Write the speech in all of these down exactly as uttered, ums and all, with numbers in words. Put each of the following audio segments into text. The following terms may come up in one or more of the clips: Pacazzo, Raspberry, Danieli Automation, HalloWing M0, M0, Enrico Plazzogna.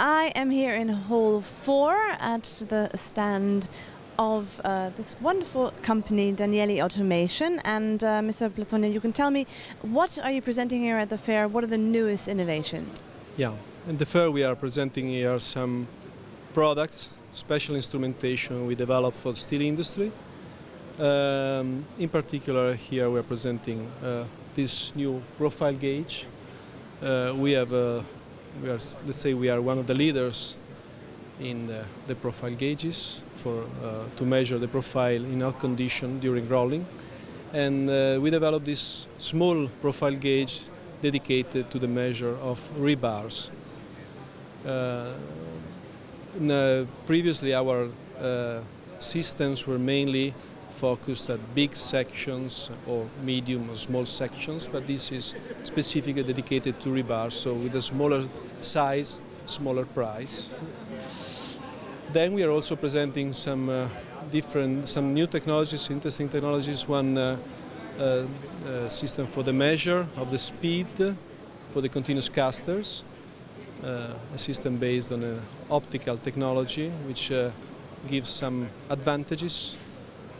I am here in Hall four at the stand of uh, this wonderful company, Danieli Automation. And uh, Mister Plazzogna, you can tell me, what are you presenting here at the fair? What are the newest innovations? Yeah, at the fair we are presenting here some products, special instrumentation we developed for the steel industry. Um, in particular, here we are presenting uh, this new profile gauge. Uh, we have, uh, we are, let's say, we are one of the leaders in uh, the profile gauges for uh, to measure the profile in hot condition during rolling, and uh, we developed this small profile gauge dedicated to the measure of rebars. Uh, in, uh, previously, our uh, systems were mainly focused at big sections or medium or small sections, but this is specifically dedicated to rebars, so with a smaller size, smaller price. Then we are also presenting some uh, different, some new technologies, interesting technologies. One uh, uh, uh, system for the measure of the speed for the continuous casters, uh, a system based on uh, optical technology, which uh, gives some advantages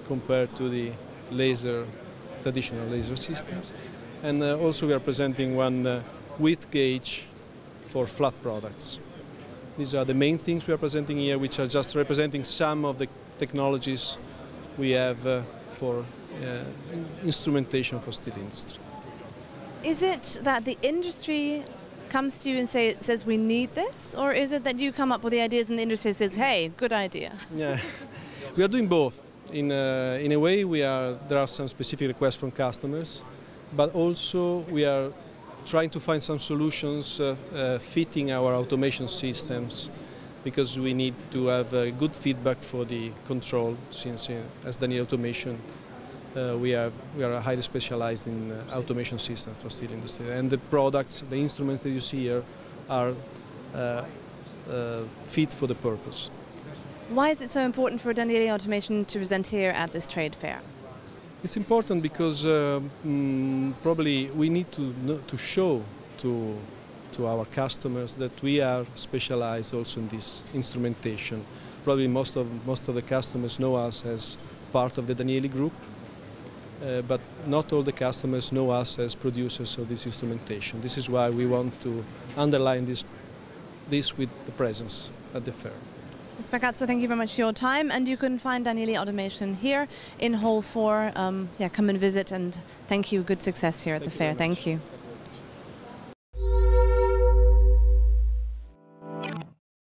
compared to the laser, traditional laser systems. And uh, also we are presenting one uh, width gauge for flat products. These are the main things we are presenting here, which are just representing some of the technologies we have uh, for uh, instrumentation for steel industry. Is it that the industry comes to you and say, says we need this, or is it that you come up with the ideas and the industry says, hey, good idea? Yeah, we are doing both. In a, in a way, we are, there are some specific requests from customers, but also we are trying to find some solutions uh, uh, fitting our automation systems, because we need to have uh, good feedback for the control, since uh, as Danieli Automation, uh, we, are, we are highly specialized in uh, automation systems for steel industry. And the products, the instruments that you see here are uh, uh, fit for the purpose. Why is it so important for Danieli Automation to present here at this trade fair? It's important because uh, mm, probably we need to, to show to, to our customers that we are specialized also in this instrumentation. Probably most of, most of the customers know us as part of the Danieli group, uh, but not all the customers know us as producers of this instrumentation. This is why we want to underline this, this with the presence at the fair. Miz Pacazzo, thank you very much for your time, and you can find Danieli Automation here in Hall four. Um, yeah, come and visit, and thank you. Good success here at the fair. Thank you.